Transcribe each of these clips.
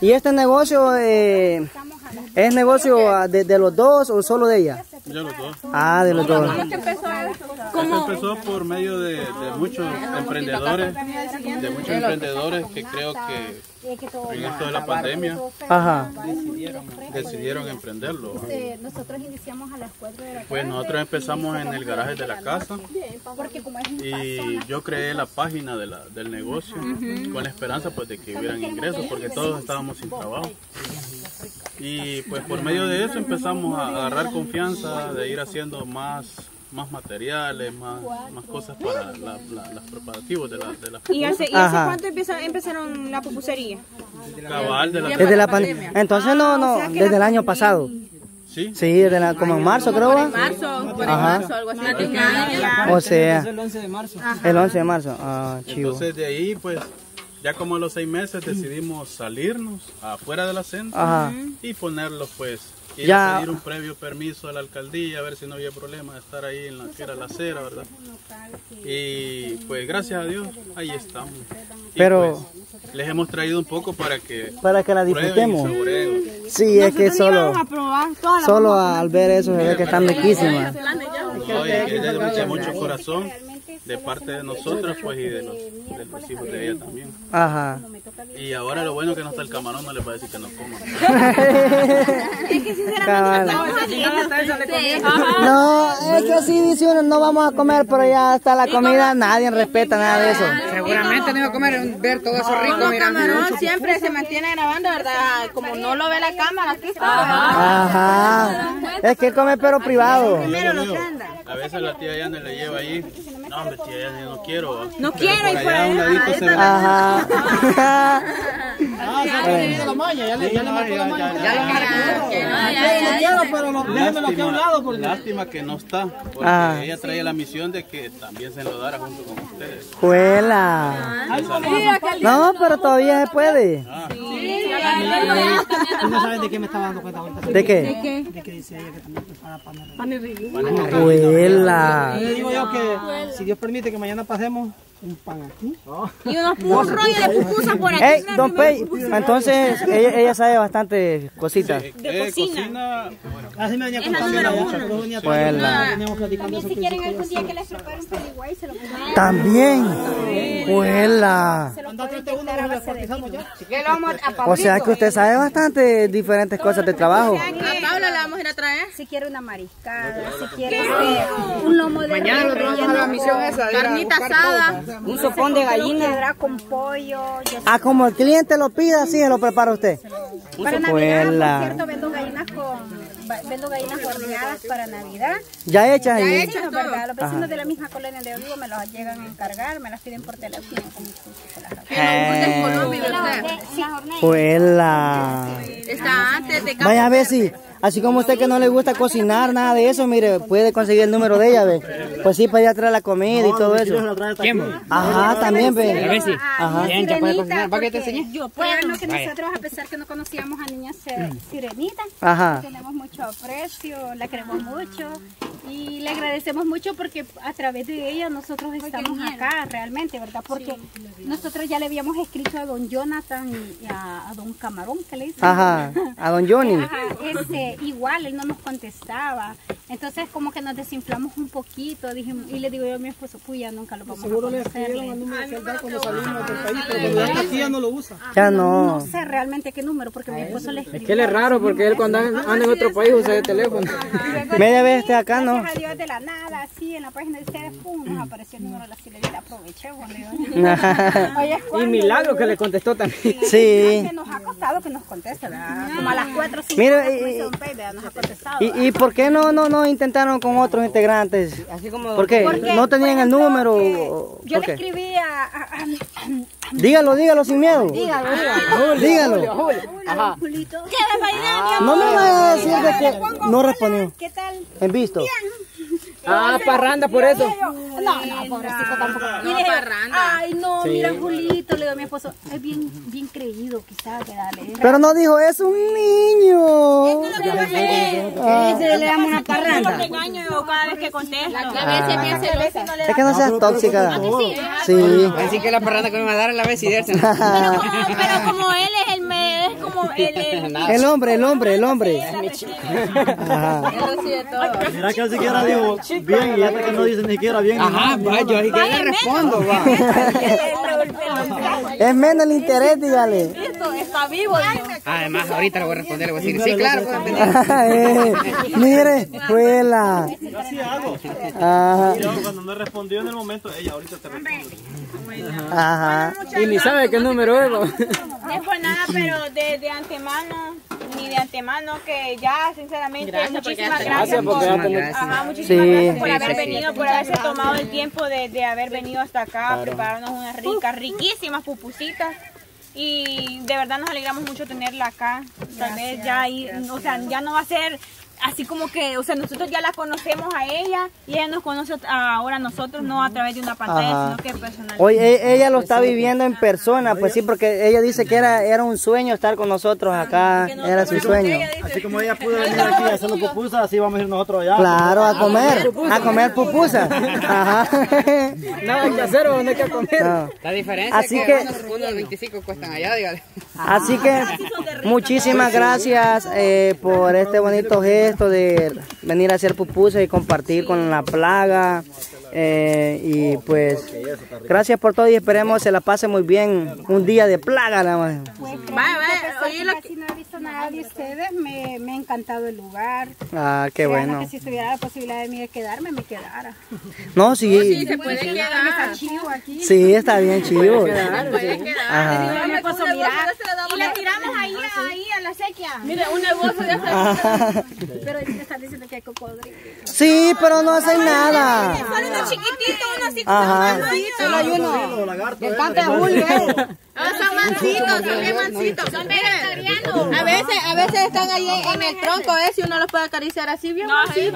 ¿Y este negocio es negocio de los dos o solo de ella? De los dos. Ah, de los dos. Esto empezó por medio de muchos emprendedores, que creo que en esto de la pandemia decidieron emprenderlo. Nosotros iniciamos a las 4 de la tarde. Pues nosotros empezamos en el garaje de la casa y yo creé la página de del negocio con la esperanza pues de que hubieran ingresos porque todos estábamos sin trabajo. Y pues por medio de eso empezamos a agarrar confianza de ir haciendo más materiales, más cosas para los preparativos de la ¿Y hace cuánto empezaron la pupusería? Cabal, desde la pandemia. Entonces desde el año pasado. ¿Sí? Sí, como en marzo creo. En marzo, algo así. O sea, el 11 de marzo. El 11 de marzo, chivo. Entonces de ahí pues... Ya como a los 6 meses decidimos salirnos afuera de la centra y ponerlos pues, ir a pedir un previo permiso a la alcaldía, a ver si no había problema de estar ahí en que era la acera, ¿verdad? Y pues gracias a Dios, ahí estamos. Pero pues, les hemos traído un poco para que la disfrutemos. Sí, es que solo al ver eso se ve que están riquísimas. Oye, que ella le echa mucho corazón. De parte de nosotros pues y de los hijos de ella también. Ajá. Y ahora lo bueno que no está el camarón, no les va a decir que nos coman. Es que sinceramente no, es que así dice uno, no vamos a comer, pero ya está la comida, nadie respeta nada de eso. Seguramente no iba a comer, ver todo eso rico. El camarón siempre se mantiene grabando, ¿verdad? Como no lo ve la cámara, aquí está. Ajá. Es que él come pero privado. A veces la tía Yane le lleva ahí. No, hombre, tía Yane, no quiero. No quiero ir para allá. Ajá. Lástima que no está, porque ella trae la misión de que también se lo dará junto con ustedes. ¡Juela! No, pero todavía se puede. ¿Tú no sabes de qué me estaba dando cuenta ahorita? ¿De qué? De que dice ella que también prepara pan relleno. ¡Juela! Le digo yo que si Dios permite que mañana pasemos un pan aquí y unos rollos de pupusas por aquí. Hey, don Pey, entonces ella sabe bastante cositas. Sí, de cocina. Así me venía contando. También si quieren algún día que les preparen Paraguay, se lo pongan. También. Huela. O sea que usted sabe bastante diferentes cosas de trabajo. A Paula la vamos a ir a traer. Si quiere una mariscada, si quiere un lomo de res. Mañana nos vamos a la misión esa. Carnita asada. Un sopón de gallina con pollo. Como el cliente lo pida, sí, se lo prepara usted. Para Navidad, por cierto, vendo gallinas horneadas para Navidad. ¿Ya hechas? Ya hechas, ¿verdad? Los vecinos de la misma colonia de Olivo me las llegan a encargar, me las piden por teléfono. Puela. Está antes de casa. Vaya, Bessy. Así como usted que no le gusta cocinar, nada de eso, mire, puede conseguir el número de ella, ve. Pues sí, para ir a traer la comida y todo eso. ¿Quién? Ajá, también, ve. A ver si. Ajá. Ella puede cocinar. ¿Para qué te enseñé? Yo puedo. Bueno, que nosotros, a pesar que no conocíamos a niña Sirenita, tenemos mucho aprecio, la queremos mucho y le agradecemos mucho porque a través de ella nosotros estamos acá realmente, ¿verdad? Porque nosotros ya le habíamos escrito a Don Jonathan y a Don Camarón, que le dicen. Ajá, a Don Johnny. Igual él no nos contestaba, entonces como que nos desinflamos un poquito, dijimos, y le digo yo a mi esposo, puya, nunca lo vamos a conocerle. Ya no lo usa. Ya no. No sé realmente qué número, porque mi esposo le escribió. Es que él es raro, porque él cuando anda en otro país usa el teléfono. Media vez esté acá, ¿no? Gracias a Dios, de la nada, así en la página del CDFU nos apareció el número de la Silería, aprovechemos. Y milagro que le contestó también. Sí. Nos ha costado que nos conteste, como a las 4 o 5 horas. ¿Y por qué no intentaron con otros integrantes? ¿Por qué? Porque no tenían el número. Yo le escribí a dígalo sin miedo. Dígalo. Ajá. No me va a decir de que no respondió. ¿Qué tal? ¿En visto? Ah, parranda por eso. No, pobrecito tampoco. No, parranda. Ay, no, mira, Julito, le digo a mi esposo, es bien creído, quizás, que dale. Pero no dijo, es un niño. Eso es lo que pasa. Se le damos una parranda. Yo engaño yo cada vez que contesto. Es que no seas tóxica. Sí. Así que la parranda que me va a dar es la vez y dérsela. Pero como él es el No, el hombre. Es mi chico. Ajá. Mira que él siquiera dijo bien y hasta que no dice ni siquiera bien. Ajá, vaya, yo ahí que le respondo, va. Es menos el interés, dígale. Listo, está vivo. Además, ahorita le voy a responder, le voy a decir, sí, claro, puede venir. Mire, fue la... Yo así hago. Ajá. Cuando no respondió en el momento, ella ahorita te responde. Ajá. Y ni sabe qué número es. No por nada, pero de antemano, que ya, sinceramente, muchísimas gracias por haber venido, por haberse tomado el tiempo de haber venido hasta acá, claro, a prepararnos unas ricas, riquísimas pupusitas. Y de verdad nos alegramos mucho tenerla acá. Tal vez ya, o sea, ya no va a ser así como que, o sea, nosotros ya la conocemos a ella y ella nos conoce ahora a nosotros, no a través de una pantalla, sino que personalmente. Oye, ella lo está viviendo en persona, pues sí, porque ella dice que era un sueño estar con nosotros acá, era su sueño. Así como ella pudo venir aquí a hacer los pupusas, así vamos a ir nosotros allá. Claro, a comer pupusas. Ajá. Nada que hacer, no hay que comer. La diferencia es que unos 25 cuestan allá, dígale. Así que muchísimas gracias por este bonito gesto, de venir a hacer pupusas y compartir con la plaga, y pues gracias por todo y esperemos se la pase muy bien un día de plaga nada más. Casi no he visto nada de ustedes, me ha encantado el lugar. Ah, qué bueno. Que si tuviera la posibilidad de mí de quedarme, me quedara. No, sí. No, sí, se puede quedar. Está chivo aquí. Sí, está bien chivo. Se puede quedar. Me paso a mirar. Y la tiramos ahí a la sequía. Mira, una bolsa de esa. Pero están diciendo que hay cocodrilo. Sí, pero no hacen nada. Son unos chiquititos, unos así. Ajá. Solo hay uno. El pata Julio. Son mansitos, son bien mansitos. Son vegetarianos. A veces están ahí en el tronco ese y uno los puede acariciar así bien mansitos.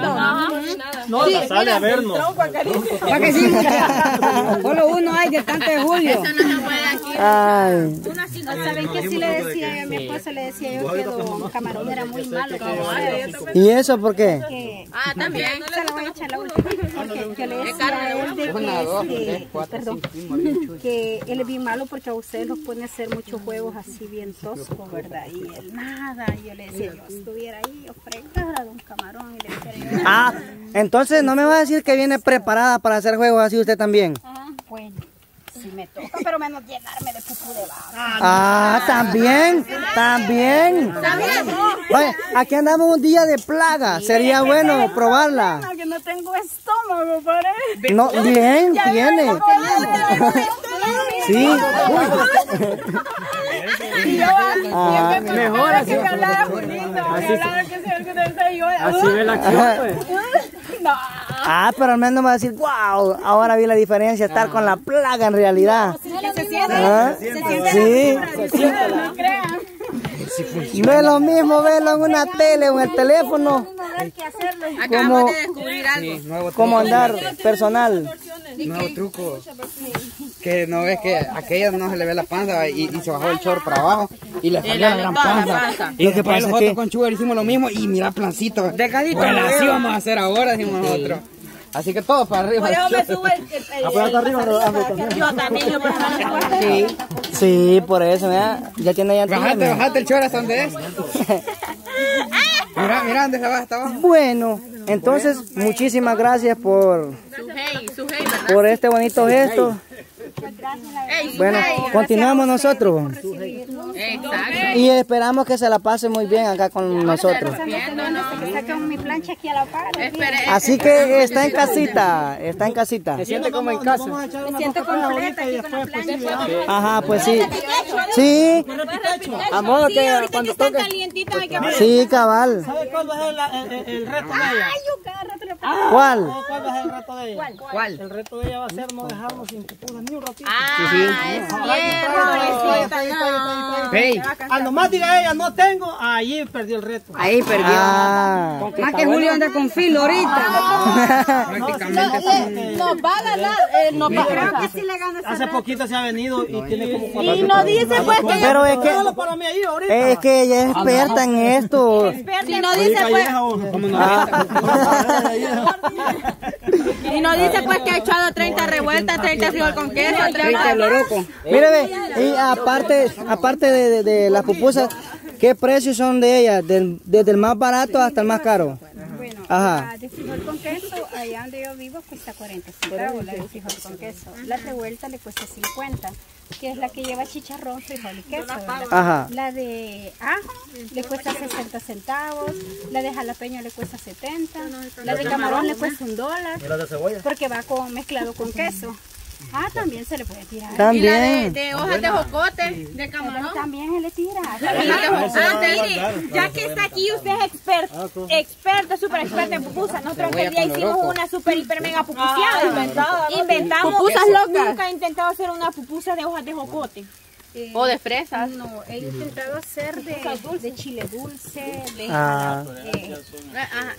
No, no sale a vernos. ¿Para qué sí? Solo uno hay del pata de Julio. Eso no se puede aquí. Ay. ¿Saben qué sí le decía a mi esposo? Le decía yo que Don Camarón era muy malo. ¿Y eso por qué? Porque, también. Se la voy a echar la última. Porque yo le decía a él que él es bien malo porque a ustedes los pone a hacer muchos juegos así bien toscos, ¿verdad? Y él nada. Y yo le decía, yo estuviera ahí, ofrenda a Don Camarón. Y le decía, entonces no me va a decir que viene preparada para hacer juegos así usted también. Ah, bueno. Sí me toca, pero menos llenarme de pupú de vaca. También. Oye, aquí andamos un día de plaga. Sería bueno probarla. Que no tengo estómago, ¿vale? No, bien, tiene. Sí. Mejor así. Así ve la acción, pues. No. Pero al menos me va a decir, wow, ahora vi la diferencia, estar con la plaga en realidad. Se siente, no crean. No es lo mismo verlo en una tele o en el teléfono. Acabamos de descubrir algo. Como andar personal. Nuevo truco. Que no ves que a aquella no se le ve la panza y se bajó el short para abajo y le salió la gran panza. Y lo que pasa es que con Chuber hicimos lo mismo y mira, plancito. De cadito. Bueno, así vamos a hacer ahora, decimos nosotros. Así que todo para arriba. Yo me subo el yo también. Sí, por eso, mira. Ya tiene ya. Bajate el chorro hasta donde es. Mira, dónde se baja hasta abajo. Bueno, entonces, muchísimas gracias por este bonito gesto. Bueno, continuamos nosotros. Y esperamos que se la pase muy bien acá con nosotros. Así que está en casita. Se siente como en casa. Me siento completa aquí con la plancha. Ajá, pues sí. Sí. A modo que cuando toque. Sí, cabal. ¿Sabe cuál va a ser el reto de ella? ¿Cuál? ¿Cuál? El reto de ella va a ser no dejarnos sin pupusa ni un ratito. A lo más diga ella, no tengo, ahí perdió el reto. Ahí perdió. Más que Julio anda con filo ahorita. Nos va a ganar. Creo que sí le gana. Hace poquito se ha venido y tiene como 4. Y no dice pues que ella. Pero es que ella es experta en esto. Y no dice pues. Y nos dice pues que ha echado 30 revueltas, 30 frijol con queso, 30 loroco. Mire, y aparte de las pupusas, ¿Qué precios son de ellas? Desde el más barato hasta el más caro. Bueno, la de frijol con queso, allá donde yo vivo, cuesta 40 centavos la de frijol con queso. La revuelta le cuesta 50, que es la que lleva chicharrón, frijol y queso. Ajá. La de ajo le cuesta 60 centavos, la de jalapeño le cuesta 70, la de camarón le cuesta $1. ¿Y la de cebolla? Porque va con, mezclado con queso. Ah, también se le puede tirar. También. Y la de hojas de jocote, de camarón. También se le tira. Mire, ya que está aquí, usted es experto, super experto en pupusas. Nosotros aquel día hicimos una super hiper mega pupuseada. Inventamos. Pupusas locas. Nunca he intentado hacer una pupusa de hojas de jocote. O de fresas. No, he intentado hacer de chile dulce, de...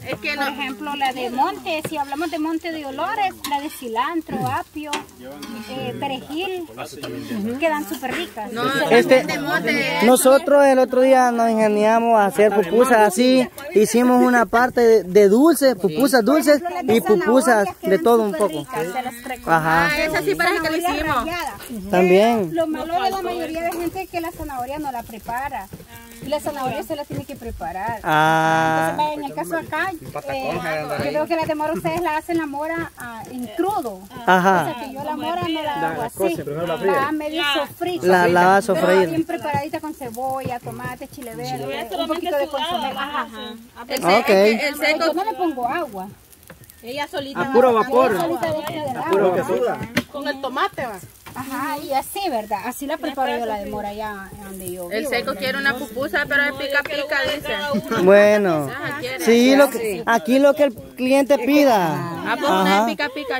es que por ejemplo, la de monte, si hablamos de monte de olores, la de cilantro, apio, perejil, quedan súper ricas. No, nosotros el otro día nos ingeniamos a hacer pupusas así, hicimos una parte de dulces, pupusas dulces y pupusas de todo un poco. Ajá. Esa sí parece que lo hicimos. También. Lo malo de la mayoría de gente es que la zanahoria no la prepara. La zanahoria se la tiene que preparar. Entonces, en el caso acá, yo creo que la de mora ustedes la hacen la mora en crudo. Ajá. O sea que yo la mora no la hago así. La medio sofrita. La va a sofreír. Bien preparadita con cebolla, tomate, chile verde, un poquito de consomé. Ajá. El seco. Yo no le pongo agua. Ella solita. A puro vapor. A puro que suda. Con el tomate va. Ajá, y así, ¿verdad? Así la preparo yo la de mora allá donde yo vivo. El seco quiere una pupusa, pero es pica pica, dice. Bueno, sí, aquí lo que el cliente pida. Ajá. Pica pica,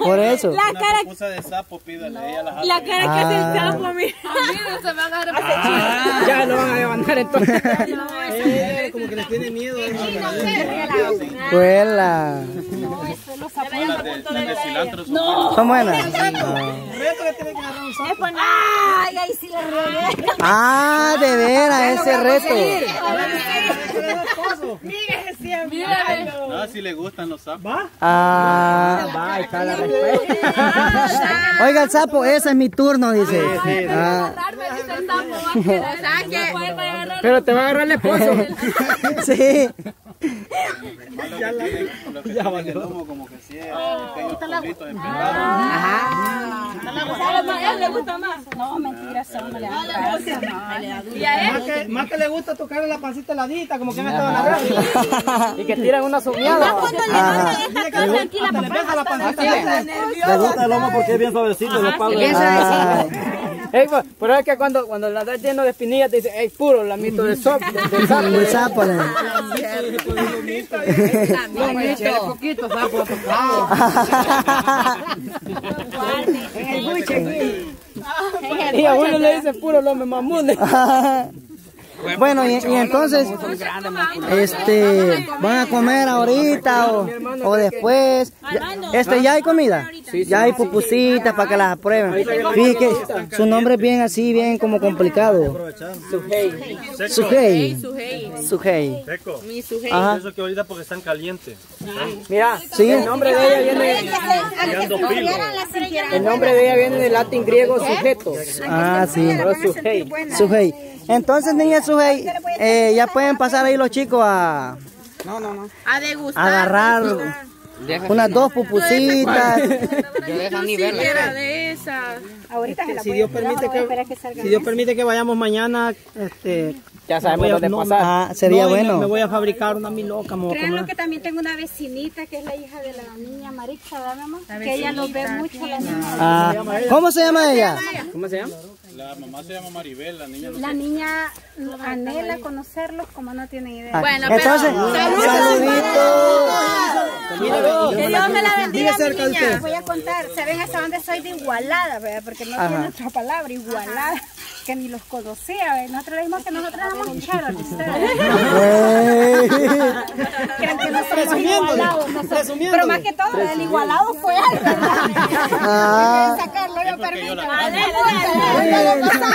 por eso. La cara... pupusa de sapo, pídale. La cara que hace el sapo, mira. Mira, se va a agarrar ese chico. Ya lo van a levantar entonces. Como que les tiene miedo. Cuela. No, eso los sapos. Las de cilantro son buenas. Ay, ahí sí la regué. Ah, de veras, ese reto. Mire, siempre. No, si le gustan los sapos. Ah, va, está la respuesta. Oiga, el sapo, ese es mi turno, dice. Pero te va a agarrar el esposo. Sí. Ya vale. Como que sí. ¿A él le gusta más? No, mentira, son le da. Más que le gusta tocar la pancita heladita, como que han estado en la radio. Y que tiran una somiada. Le gusta el lomo porque es bien suavecito. Pero es que cuando la das lleno de espinillas te dicen, es puro lamito del sapo. Del sapo. Poquito sapo. En el buche. Y a uno le dicen puro lomo mamunes. Bueno, y entonces, ¿van a comer ahorita o después? ¿Ya hay comida? Ya hay pupusitas para que las aprueben. Fíjense, su nombre es bien así, bien como complicado. Suhey. Suhey. Mi Suhey. Eso que ahorita porque están calientes. Mira, el nombre de ella viene... El nombre de ella viene del latín griego sujeto. Ah, sí. Suhey. Entonces, niña Suhey, ya pueden pasar ahí los chicos a... A degustar. A agarrar unas 2 pupusitas. Yo dejo ni verla. Ahorita se la pueden. Si Dios permite que vayamos mañana, ya sabemos dónde pasar. Sería bueno. Me voy a fabricar una miloca. Créanlo que también tengo una vecinita que es la hija de la niña Maritza, ¿verdad, mamá? Que ella nos ve mucho, la niña. ¿Cómo se llama ella? ¿Cómo se llama? La mamá se llama Maribel, la niña no. La niña anhela conocerlos como no tiene idea. Bueno, entonces, saluditos. Que Dios me la bendiga, mi niña. Les voy a contar, se ven hasta dónde soy de Igualada, ¿verdad? Porque no tiene otra palabra, Igualada, que ni los conocía, ¿verdad? Nosotros le dijimos que nosotros éramos hincharos de ustedes. Creen que no somos igualados. Pero más que todo, el igualado fue algo, ¿verdad? Sacarlo, yo permito.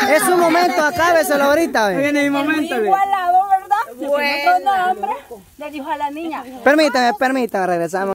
Es un momento, acábeselo ahorita. Viene mi momento. Igualado, ¿verdad? Bueno. Le dijo a la niña. Permítame, regresamos.